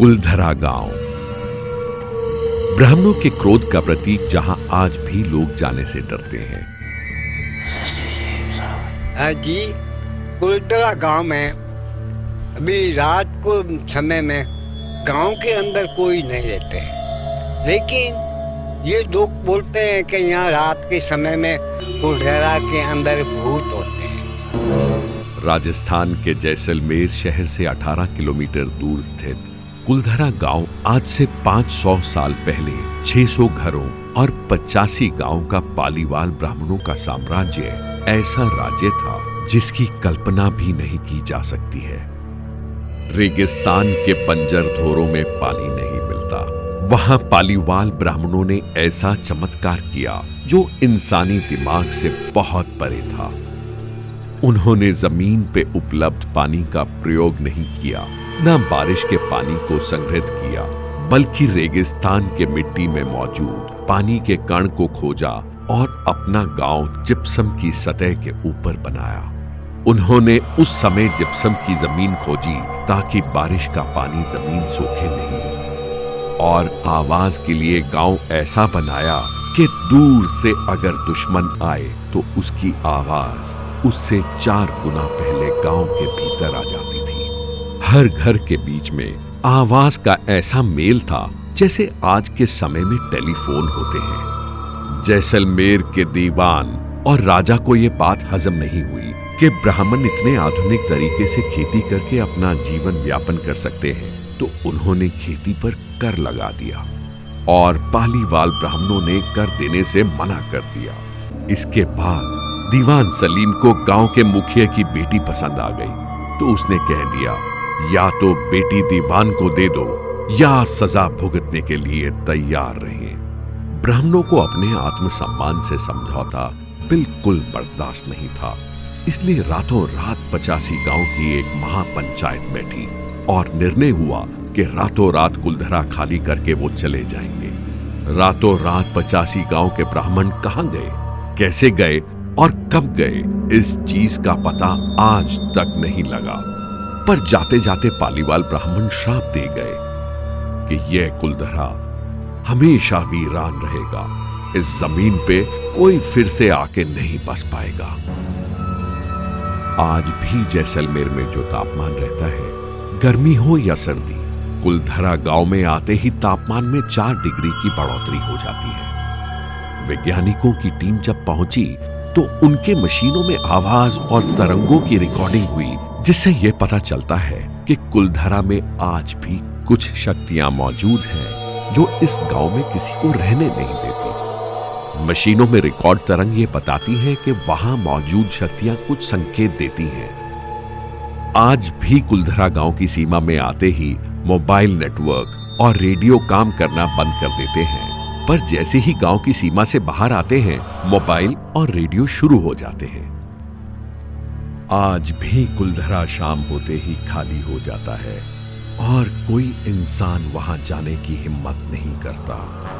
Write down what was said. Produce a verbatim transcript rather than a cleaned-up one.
कुलधरा गांव ब्राह्मणों के क्रोध का प्रतीक, जहां आज भी लोग जाने से डरते हैं। हाँ जी, कुलधरा गांव में अभी रात को समय में गांव के अंदर कोई नहीं रहते हैं, लेकिन ये लोग बोलते हैं कि यहाँ रात के समय में कुलधरा के अंदर भूत होते हैं। राजस्थान के जैसलमेर शहर से अठारह किलोमीटर दूर स्थित कुलधरा गांव आज से पाँच सौ साल पहले छह सौ घरों और पचासी गाँव का पालीवाल ब्राह्मणों का साम्राज्य, ऐसा राज्य था जिसकी कल्पना भी नहीं की जा सकती है। रेगिस्तान के बंजरधोरों में पानी नहीं मिलता, वहां पालीवाल ब्राह्मणों ने ऐसा चमत्कार किया जो इंसानी दिमाग से बहुत परे था। उन्होंने जमीन पे उपलब्ध पानी का प्रयोग नहीं किया, ना बारिश के पानी को संग्रहित किया, बल्कि रेगिस्तान के मिट्टी में मौजूद पानी के कण को खोजा और अपना गांव जिप्सम की सतह के ऊपर बनाया। उन्होंने उस समय जिप्सम की जमीन खोजी ताकि बारिश का पानी जमीन सोखे नहीं, और आवाज के लिए गांव ऐसा बनाया कि दूर से अगर दुश्मन आए तो उसकी आवाज उससे चार गुना पहले गांव के भीतर आ जाती थी। हर घर के बीच में आवाज का ऐसा मेल था जैसे आज के समय में टेलीफोन होते हैं। जैसलमेर के दीवान और राजा को ये बात हजम नहीं हुई कि ब्राह्मण इतने आधुनिक तरीके से खेती करके अपना जीवन व्यापन कर सकते हैं, तो उन्होंने खेती पर कर लगा दिया और पालीवाल ब्राह्मणों ने कर देने से मना कर दिया। इसके बाद दीवान सलीम को गांव के मुखिया की बेटी पसंद आ गई, तो उसने कह दिया, या तो बेटी दीवान को दे दो या सजा भुगतने के लिए तैयार रहे। ब्राह्मणों को अपने आत्मसम्मान से समझौता बिल्कुल बर्दाश्त नहीं था, इसलिए रातों रात पचासी गांव की एक महापंचायत बैठी और निर्णय हुआ कि रातों रात कुलधरा खाली करके वो चले जाएंगे। रातों रात पचासी गांव के ब्राह्मण कहाँ गए, कैसे गए और कब गए, इस चीज का पता आज तक नहीं लगा। पर जाते जाते पालीवाल ब्राह्मण श्राप दे गए कि यह कुलधरा हमेशा वीरान रहेगा, इस जमीन पे कोई फिर से आके नहीं बस पाएगा। आज भी जैसलमेर में जो तापमान रहता है, गर्मी हो या सर्दी, कुलधरा गांव में आते ही तापमान में चार डिग्री की बढ़ोतरी हो जाती है। वैज्ञानिकों की टीम जब पहुंची तो उनके मशीनों में आवाज और तरंगों की रिकॉर्डिंग हुई, जिससे यह पता चलता है कि कुलधरा में आज भी कुछ शक्तियां मौजूद हैं जो इस गांव में किसी को रहने नहीं देती। मशीनों में रिकॉर्ड तरंग ये बताती है कि वहां मौजूद शक्तियां कुछ संकेत देती हैं। आज भी कुलधरा गांव की सीमा में आते ही मोबाइल नेटवर्क और रेडियो काम करना बंद कर देते हैं, पर जैसे ही गांव की सीमा से बाहर आते हैं, मोबाइल और रेडियो शुरू हो जाते हैं। आज भी कुलधरा शाम होते ही खाली हो जाता है और कोई इंसान वहां जाने की हिम्मत नहीं करता।